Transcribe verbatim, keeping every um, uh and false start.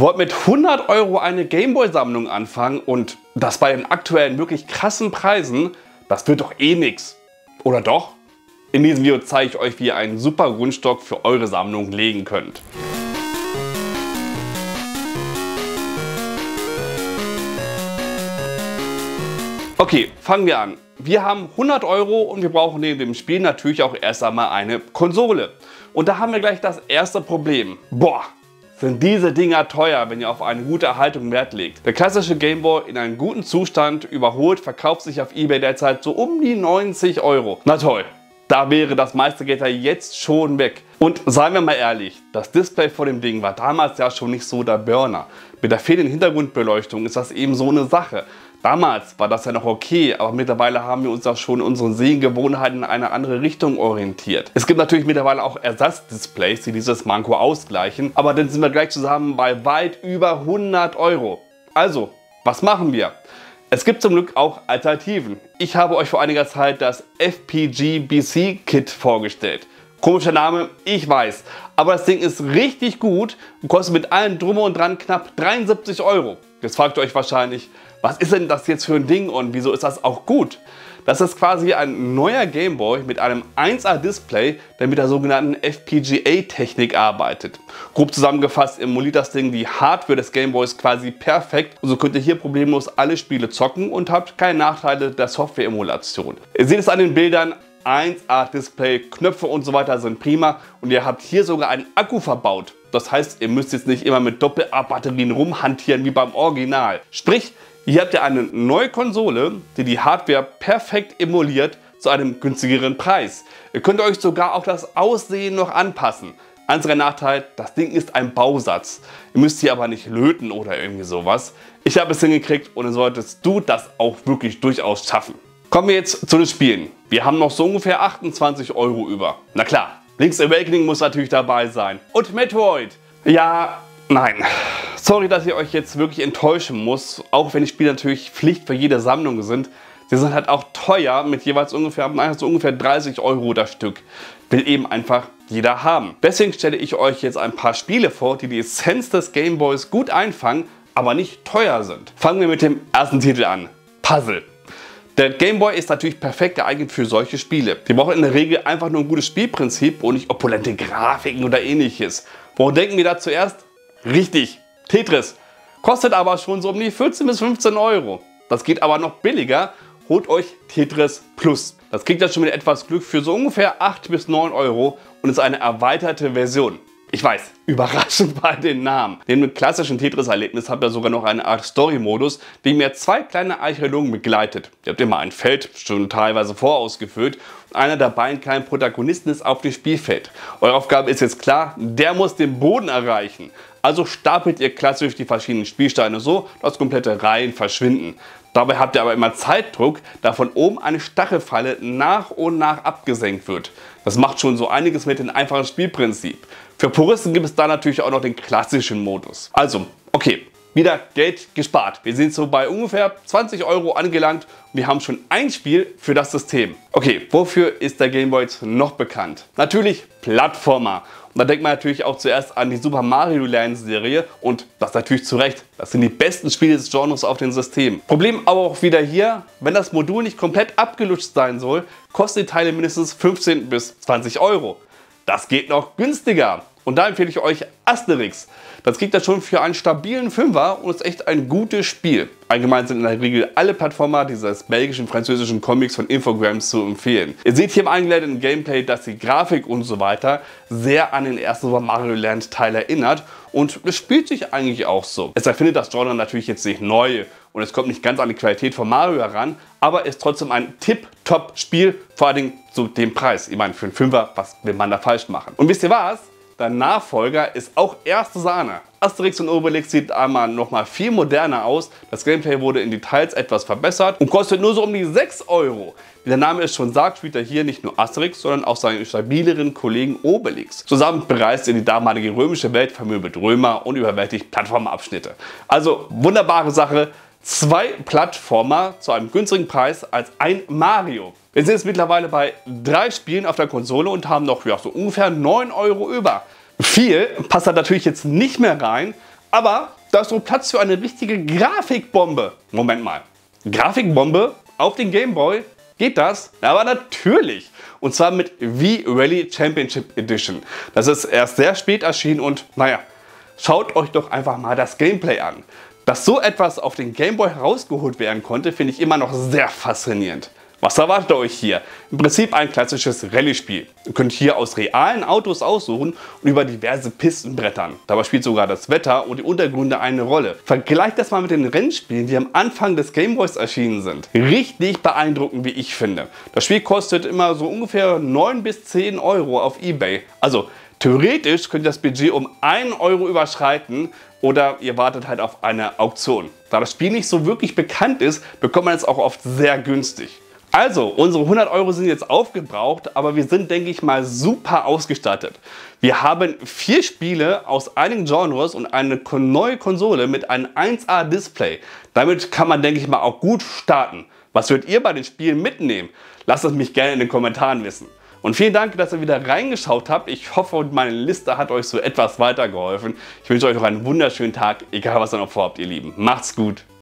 Ihr wollt mit hundert Euro eine Gameboy-Sammlung anfangen und das bei den aktuellen wirklich krassen Preisen, das wird doch eh nix. Oder doch? In diesem Video zeige ich euch, wie ihr einen super Grundstock für eure Sammlung legen könnt. Okay, fangen wir an. Wir haben hundert Euro und wir brauchen neben dem Spiel natürlich auch erst einmal eine Konsole. Und da haben wir gleich das erste Problem. Boah, sind diese Dinger teuer, wenn ihr auf eine gute Erhaltung Wert legt. Der klassische Game Boy in einem guten Zustand, überholt, verkauft sich auf eBay derzeit so um die neunzig Euro. Na toll, da wäre das meiste Geld ja jetzt schon weg. Und seien wir mal ehrlich, das Display vor dem Ding war damals ja schon nicht so der Burner. Mit der fehlenden Hintergrundbeleuchtung ist das eben so eine Sache. Damals war das ja noch okay, aber mittlerweile haben wir uns ja schon in unseren Sehgewohnheiten in eine andere Richtung orientiert. Es gibt natürlich mittlerweile auch Ersatzdisplays, die dieses Manko ausgleichen, aber dann sind wir gleich zusammen bei weit über hundert Euro. Also, was machen wir? Es gibt zum Glück auch Alternativen. Ich habe euch vor einiger Zeit das F P G B C-Kit vorgestellt. Komischer Name, ich weiß, aber das Ding ist richtig gut und kostet mit allem Drum und Dran knapp dreiundsiebzig Euro. Jetzt fragt ihr euch wahrscheinlich, was ist denn das jetzt für ein Ding und wieso ist das auch gut? Das ist quasi ein neuer Game Boy mit einem eins A Display, der mit der sogenannten F P G A-Technik arbeitet. Grob zusammengefasst emuliert das Ding die Hardware des Game Boys quasi perfekt und so könnt ihr hier problemlos alle Spiele zocken und habt keine Nachteile der Software-Emulation. Ihr seht es an den Bildern. eins A Display, Knöpfe und so weiter sind prima und ihr habt hier sogar einen Akku verbaut. Das heißt, ihr müsst jetzt nicht immer mit Doppel A Batterien rumhantieren wie beim Original. Sprich, hier habt ihr eine neue Konsole, die die Hardware perfekt emuliert zu einem günstigeren Preis. Ihr könnt euch sogar auch das Aussehen noch anpassen. Einziger Nachteil, das Ding ist ein Bausatz. Ihr müsst hier aber nicht löten oder irgendwie sowas. Ich habe es hingekriegt und dann solltest du das auch wirklich durchaus schaffen. Kommen wir jetzt zu den Spielen. Wir haben noch so ungefähr achtundzwanzig Euro über. Na klar, Link's Awakening muss natürlich dabei sein. Und Metroid. Ja, nein. Sorry, dass ich euch jetzt wirklich enttäuschen muss, auch wenn die Spiele natürlich Pflicht für jede Sammlung sind. Sie sind halt auch teuer mit jeweils ungefähr, so ungefähr dreißig Euro das Stück. Will eben einfach jeder haben. Deswegen stelle ich euch jetzt ein paar Spiele vor, die die Essenz des Game Boys gut einfangen, aber nicht teuer sind. Fangen wir mit dem ersten Titel an. Puzzle. Der Game Boy ist natürlich perfekt geeignet für solche Spiele. Die brauchen in der Regel einfach nur ein gutes Spielprinzip und nicht opulente Grafiken oder ähnliches. Woran denken wir da zuerst? Richtig, Tetris. Kostet aber schon so um die vierzehn bis fünfzehn Euro. Das geht aber noch billiger. Holt euch Tetris Plus. Das kriegt dann schon mit etwas Glück für so ungefähr acht bis neun Euro und ist eine erweiterte Version. Ich weiß, überraschend bei den Namen. Neben dem klassischen Tetris-Erlebnis habt ihr sogar noch eine Art Story-Modus, dem ihr zwei kleine Archäologen begleitet. Ihr habt immer ein Feld, schon teilweise vorausgefüllt, und einer der beiden kleinen Protagonisten ist auf dem Spielfeld. Eure Aufgabe ist jetzt klar, der muss den Boden erreichen. Also stapelt ihr klassisch die verschiedenen Spielsteine so, dass komplette Reihen verschwinden. Dabei habt ihr aber immer Zeitdruck, da von oben eine Stachelfalle nach und nach abgesenkt wird. Das macht schon so einiges mit dem einfachen Spielprinzip. Für Puristen gibt es da natürlich auch noch den klassischen Modus. Also, okay, wieder Geld gespart. Wir sind so bei ungefähr zwanzig Euro angelangt und wir haben schon ein Spiel für das System. Okay, wofür ist der Game Boy jetzt noch bekannt? Natürlich Plattformer. Und da denkt man natürlich auch zuerst an die Super Mario Land Serie und das natürlich zu Recht. Das sind die besten Spiele des Genres auf dem System. Problem aber auch wieder hier, wenn das Modul nicht komplett abgelutscht sein soll, kosten die Teile mindestens fünfzehn bis zwanzig Euro. Das geht noch günstiger. Und da empfehle ich euch Asterix. Das kriegt ihr schon für einen stabilen Fünfer und ist echt ein gutes Spiel. Allgemein sind in der Regel alle Plattformer dieses belgischen, französischen Comics von Infogrames zu empfehlen. Ihr seht hier im eingeleiteten Gameplay, dass die Grafik und so weiter sehr an den ersten Super Mario Land Teil erinnert und es spielt sich eigentlich auch so. Es erfindet das Genre natürlich jetzt nicht neu und es kommt nicht ganz an die Qualität von Mario heran, aber ist trotzdem ein Tipp-Top-Spiel, vor allem zu dem Preis. Ich meine, für einen Fünfer, was will man da falsch machen? Und wisst ihr was? Der Nachfolger ist auch erste Sahne. Asterix und Obelix sieht einmal nochmal viel moderner aus. Das Gameplay wurde in Details etwas verbessert und kostet nur so um die sechs Euro. Wie der Name es schon sagt, spielt er hier nicht nur Asterix, sondern auch seinen stabileren Kollegen Obelix. Zusammen bereist ihr die damalige römische Welt, vermöbelt Römer und überwältigt Plattformabschnitte. Also wunderbare Sache. Zwei Plattformer zu einem günstigen Preis als ein Mario. Wir sind jetzt mittlerweile bei drei Spielen auf der Konsole und haben noch ja, so ungefähr neun Euro über. Viel passt da natürlich jetzt nicht mehr rein, Aber da ist noch Platz für eine richtige Grafikbombe. Moment mal. Grafikbombe auf den Game Boy? Geht das? Aber natürlich. Und zwar mit V-Rally Championship Edition. Das ist erst sehr spät erschienen und naja, schaut euch doch einfach mal das Gameplay an. Dass so etwas auf den Game Boy herausgeholt werden konnte, finde ich immer noch sehr faszinierend. Was erwartet euch hier? Im Prinzip ein klassisches Rallye-Spiel. Ihr könnt hier aus realen Autos aussuchen und über diverse Pisten brettern. Dabei spielt sogar das Wetter und die Untergründe eine Rolle. Vergleicht das mal mit den Rennspielen, die am Anfang des Gameboys erschienen sind. Richtig beeindruckend, wie ich finde. Das Spiel kostet immer so ungefähr neun bis zehn Euro auf eBay. Also theoretisch könnt ihr das Budget um einen Euro überschreiten oder ihr wartet halt auf eine Auktion. Da das Spiel nicht so wirklich bekannt ist, bekommt man es auch oft sehr günstig. Also, unsere hundert Euro sind jetzt aufgebraucht, aber wir sind, denke ich mal, super ausgestattet. Wir haben vier Spiele aus einigen Genres und eine neue Konsole mit einem eins A Display. Damit kann man, denke ich mal, auch gut starten. Was würdet ihr bei den Spielen mitnehmen? Lasst es mich gerne in den Kommentaren wissen. Und vielen Dank, dass ihr wieder reingeschaut habt. Ich hoffe, meine Liste hat euch so etwas weitergeholfen. Ich wünsche euch noch einen wunderschönen Tag, egal was ihr noch vorhabt, ihr Lieben. Macht's gut.